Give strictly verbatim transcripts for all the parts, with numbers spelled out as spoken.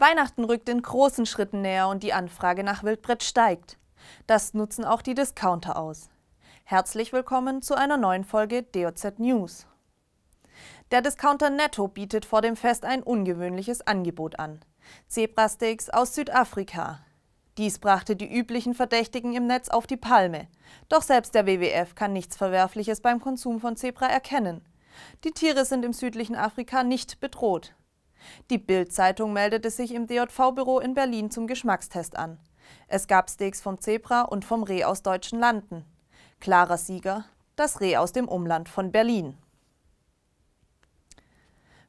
Weihnachten rückt in großen Schritten näher und die Anfrage nach Wildbrett steigt. Das nutzen auch die Discounter aus. Herzlich willkommen zu einer neuen Folge D J Z News. Der Discounter Netto bietet vor dem Fest ein ungewöhnliches Angebot an. Zebrasteaks aus Südafrika. Dies brachte die üblichen Verdächtigen im Netz auf die Palme. Doch selbst der W W F kann nichts Verwerfliches beim Konsum von Zebra erkennen. Die Tiere sind im südlichen Afrika nicht bedroht. Die Bild-Zeitung meldete sich im D J V-Büro in Berlin zum Geschmackstest an. Es gab Steaks vom Zebra und vom Reh aus deutschen Landen. Klarer Sieger, das Reh aus dem Umland von Berlin.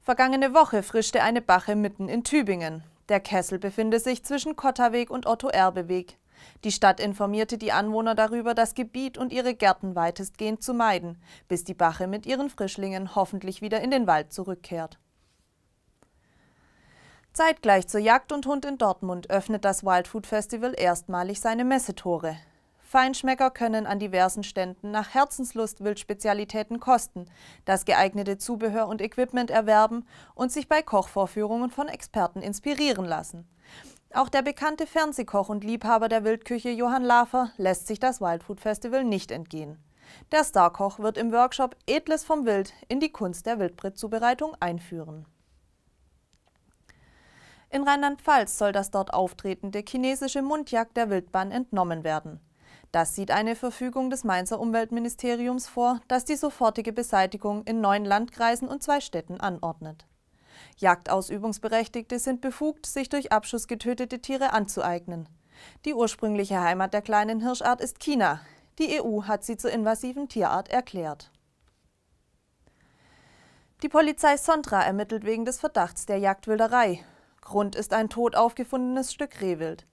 Vergangene Woche frischte eine Bache mitten in Tübingen. Der Kessel befinde sich zwischen Kottaweg und Otto-Erbe-Weg. Die Stadt informierte die Anwohner darüber, das Gebiet und ihre Gärten weitestgehend zu meiden, bis die Bache mit ihren Frischlingen hoffentlich wieder in den Wald zurückkehrt. Zeitgleich zur Jagd und Hund in Dortmund öffnet das Wildfood-Festival erstmalig seine Messetore. Feinschmecker können an diversen Ständen nach Herzenslust Wildspezialitäten kosten, das geeignete Zubehör und Equipment erwerben und sich bei Kochvorführungen von Experten inspirieren lassen. Auch der bekannte Fernsehkoch und Liebhaber der Wildküche Johann Lafer lässt sich das Wildfood-Festival nicht entgehen. Der Starkoch wird im Workshop Edles vom Wild in die Kunst der Wildbrettzubereitung einführen. In Rheinland-Pfalz soll das dort auftretende chinesische Muntjak der Wildbahn entnommen werden. Das sieht eine Verfügung des Mainzer Umweltministeriums vor, das die sofortige Beseitigung in neun Landkreisen und zwei Städten anordnet. Jagdausübungsberechtigte sind befugt, sich durch Abschuss getötete Tiere anzueignen. Die ursprüngliche Heimat der kleinen Hirschart ist China. Die E U hat sie zur invasiven Tierart erklärt. Die Polizei Sontra ermittelt wegen des Verdachts der Jagdwilderei. Grund ist ein tot aufgefundenes Stück Rehwild.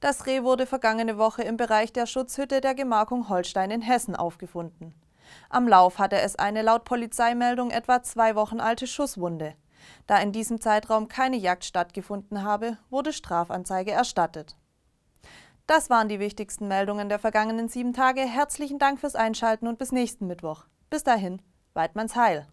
Das Reh wurde vergangene Woche im Bereich der Schutzhütte der Gemarkung Holstein in Hessen aufgefunden. Am Lauf hatte es eine laut Polizeimeldung etwa zwei Wochen alte Schusswunde. Da in diesem Zeitraum keine Jagd stattgefunden habe, wurde Strafanzeige erstattet. Das waren die wichtigsten Meldungen der vergangenen sieben Tage. Herzlichen Dank fürs Einschalten und bis nächsten Mittwoch. Bis dahin, Weidmanns Heil!